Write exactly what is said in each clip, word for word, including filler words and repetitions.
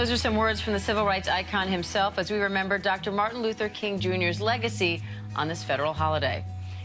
Those are some words from the civil rights icon himself as we remember Doctor Martin Luther King Junior's legacy on this federal holiday.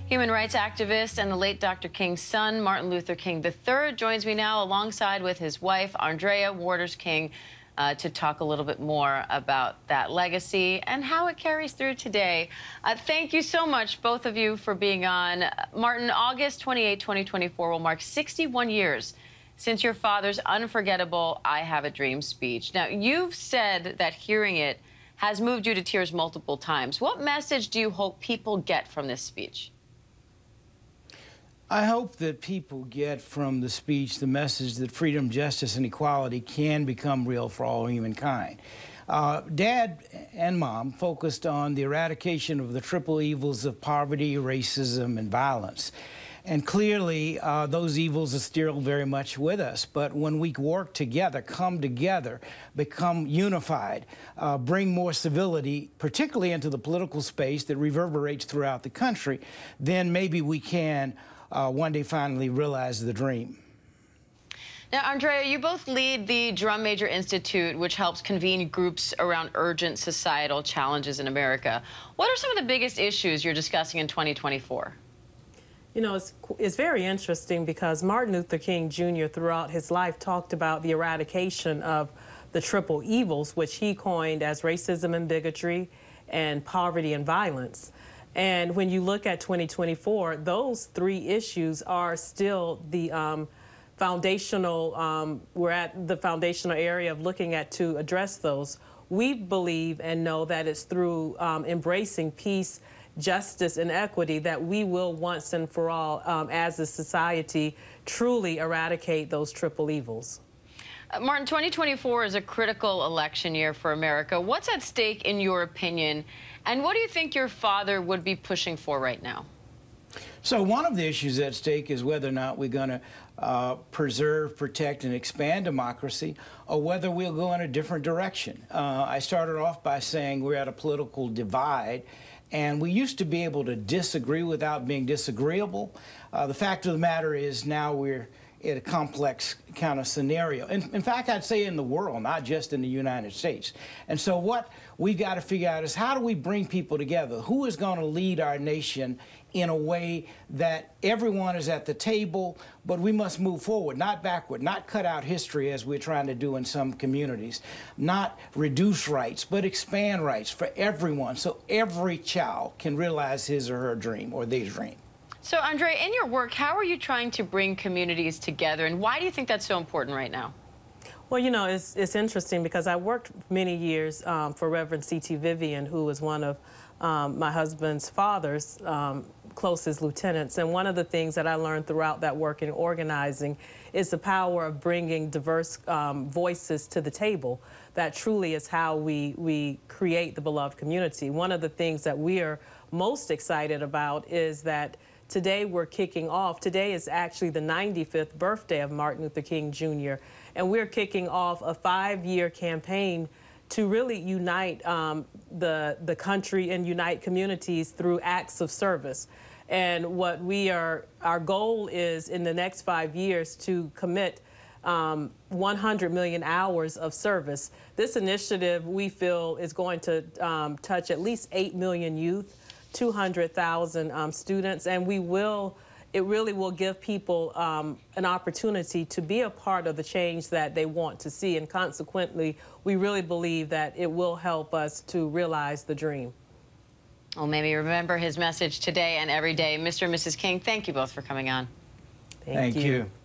Human rights activist and the late Doctor King's son, Martin Luther King the third, joins me now alongside with his wife, Arndrea Waters King, Uh, to talk a little bit more about that legacy and how it carries through today. Uh, thank you so much, both of you, for being on. Martin, August twenty-eighth, twenty twenty-four will mark sixty-one years since your father's unforgettable I Have a Dream speech. Now, you've said that hearing it has moved you to tears multiple times. What message do you hope people get from this speech? I hope that people get from the speech the message that freedom, justice, and equality can become real for all humankind. Uh, Dad and Mom focused on the eradication of the triple evils of poverty, racism, and violence. And clearly, uh, those evils are still very much with us. But when we work together, come together, become unified, uh, bring more civility, particularly into the political space that reverberates throughout the country, then maybe we can Uh, one day finally realize the dream. Now, Arndrea, you both lead the Drum Major Institute, which helps convene groups around urgent societal challenges in America. What are some of the biggest issues you're discussing in twenty twenty-four? You know, it's, it's very interesting because Martin Luther King Junior throughout his life talked about the eradication of the triple evils, which he coined as racism and bigotry and poverty and violence. And when you look at twenty twenty-four, those three issues are still the um, foundational, um, we're at the foundational area of looking at to address those. We believe and know that it's through um, embracing peace, justice, and equity that we will once and for all, um, as a society, truly eradicate those triple evils. Uh, Martin, twenty twenty-four is a critical election year for America. What's at stake, in your opinion? And what do you think your father would be pushing for right now? So one of the issues at stake is whether or not we're going to uh, preserve, protect, and expand democracy, or whether we'll go in a different direction. Uh, I started off by saying we're at a political divide, and we used to be able to disagree without being disagreeable. Uh, the fact of the matter is now we're in a complex kind of scenario. In, in fact, I'd say in the world, not just in the United States. And so what we've got to figure out is how do we bring people together? Who is going to lead our nation in a way that everyone is at the table, but we must move forward, not backward, not cut out history as we're trying to do in some communities, not reduce rights, but expand rights for everyone so every child can realize his or her dream or their dream. So, Arndrea, in your work, how are you trying to bring communities together, and why do you think that's so important right now? Well, you know, it's, it's interesting because I worked many years um, for Reverend C T Vivian, who was one of um, my husband's father's um, closest lieutenants, and one of the things that I learned throughout that work in organizing is the power of bringing diverse um, voices to the table. That truly is how we, we create the beloved community. One of the things that we are most excited about is that today we're kicking off. Today is actually the ninety-fifth birthday of Martin Luther King Junior And we're kicking off a five-year campaign to really unite um, the, the country and unite communities through acts of service. And what we are, our goal is in the next five years to commit um, one hundred million hours of service. This initiative we feel is going to um, touch at least eight million youth, two hundred thousand um, students, and we will, it really will give people um, an opportunity to be a part of the change that they want to see, and consequently, we really believe that it will help us to realize the dream. Well, maybe remember his message today and every day. Mister and Missus King, thank you both for coming on. Thank, thank you. you.